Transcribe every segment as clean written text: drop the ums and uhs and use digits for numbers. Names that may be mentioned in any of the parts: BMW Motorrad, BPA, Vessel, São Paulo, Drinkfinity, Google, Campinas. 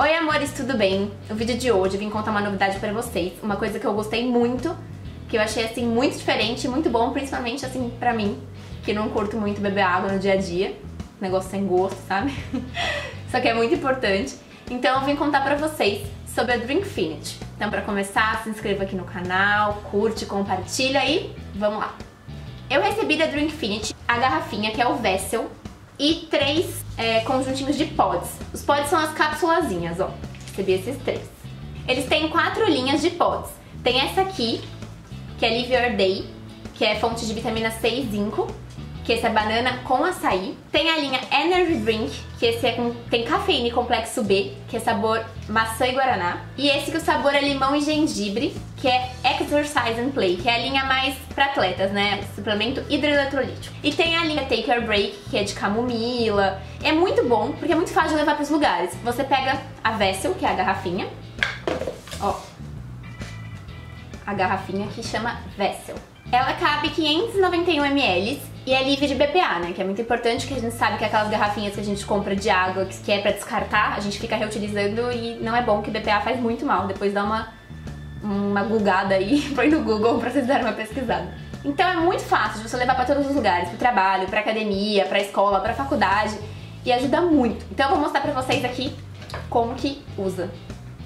Oi amores, tudo bem? No vídeo de hoje eu vim contar uma novidade pra vocês, uma coisa que eu gostei muito, que eu achei assim muito diferente, muito bom, principalmente assim pra mim, que não curto muito beber água no dia a dia, negócio sem gosto, sabe? Só que é muito importante. Então eu vim contar pra vocês sobre a Drinkfinity. Então pra começar, se inscreva aqui no canal, curte, compartilha e vamos lá! Eu recebi da Drinkfinity a garrafinha que é o Vessel e três conjuntinhos de pods. Os pods são as cápsulazinhas, ó. Recebi esses três. Eles têm quatro linhas de pods. Tem essa aqui, que é Live Your Day, que é fonte de vitamina C e zinco, que esse é banana com açaí. Tem a linha Energy Drink, que esse é tem cafeína e complexo B, que é sabor maçã e guaraná. E esse que o sabor é limão e gengibre, que é Exercise and Play, que é a linha mais para atletas, né? Suplemento hidroeletrolítico. E tem a linha Take Your Break, que é de camomila. É muito bom, porque é muito fácil de levar para os lugares. Você pega a Vessel, que é a garrafinha. Ó. A garrafinha que chama Vessel. Ela cabe 591 ml e é livre de BPA, né? Que é muito importante, que a gente sabe que aquelas garrafinhas que a gente compra de água, que é pra descartar, a gente fica reutilizando e não é bom, que BPA faz muito mal. Depois dá uma googada aí, põe no Google pra vocês darem uma pesquisada. Então é muito fácil de você levar pra todos os lugares, pro trabalho, pra academia, pra escola, pra faculdade, e ajuda muito. Então eu vou mostrar pra vocês aqui como que usa.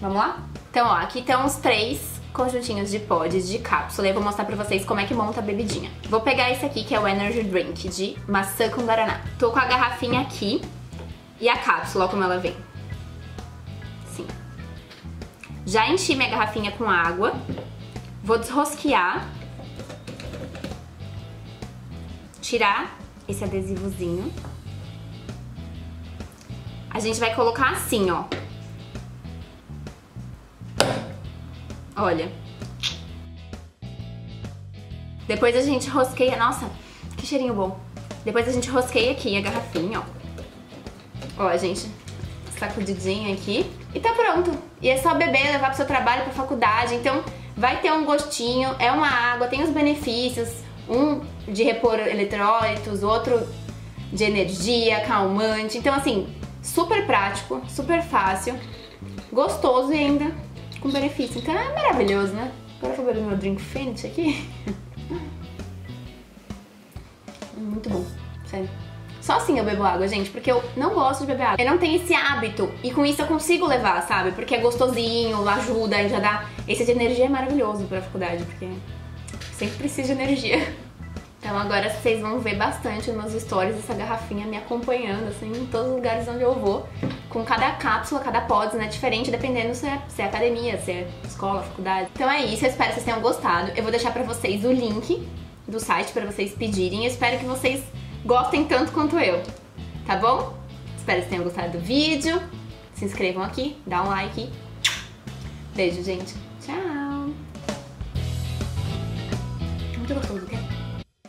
Vamos lá? Então ó, aqui estão os três conjuntinhos de pods de cápsula, e eu vou mostrar pra vocês como é que monta a bebidinha. Vou pegar esse aqui, que é o Energy Drink, de maçã com guaraná. Tô com a garrafinha aqui e a cápsula, ó como ela vem. Sim. Já enchi minha garrafinha com água. Vou desrosquear. Tirar esse adesivozinho. A gente vai colocar assim, ó. Olha. Depois a gente rosqueia. Nossa, que cheirinho bom. Depois a gente rosqueia aqui a garrafinha, ó. Ó, gente, sacudidinha aqui. E tá pronto. E é só beber, levar pro seu trabalho, pra faculdade. Então vai ter um gostinho, é uma água, tem os benefícios. Um de repor eletrólitos, outro de energia, calmante. Então assim, super prático, super fácil, gostoso e ainda com benefício, então é maravilhoso, né? Agora eu vou beber meu Drinkfinity aqui. Muito bom, sério. Só assim eu bebo água, gente, porque eu não gosto de beber água. Eu não tenho esse hábito, e com isso eu consigo levar, sabe? Porque é gostosinho, ajuda, já dá... Esse de energia é maravilhoso pra faculdade, porque sempre preciso de energia. Então agora vocês vão ver bastante nos meus stories essa garrafinha me acompanhando, assim, em todos os lugares onde eu vou, com cada cápsula, cada pod, né, diferente, dependendo se é academia, se é escola, faculdade. Então é isso, eu espero que vocês tenham gostado. Eu vou deixar pra vocês o link do site pra vocês pedirem. Eu espero que vocês gostem tanto quanto eu, tá bom? Espero que vocês tenham gostado do vídeo. Se inscrevam aqui, dá um like. Beijo, gente. Tchau! Muito gostoso, né?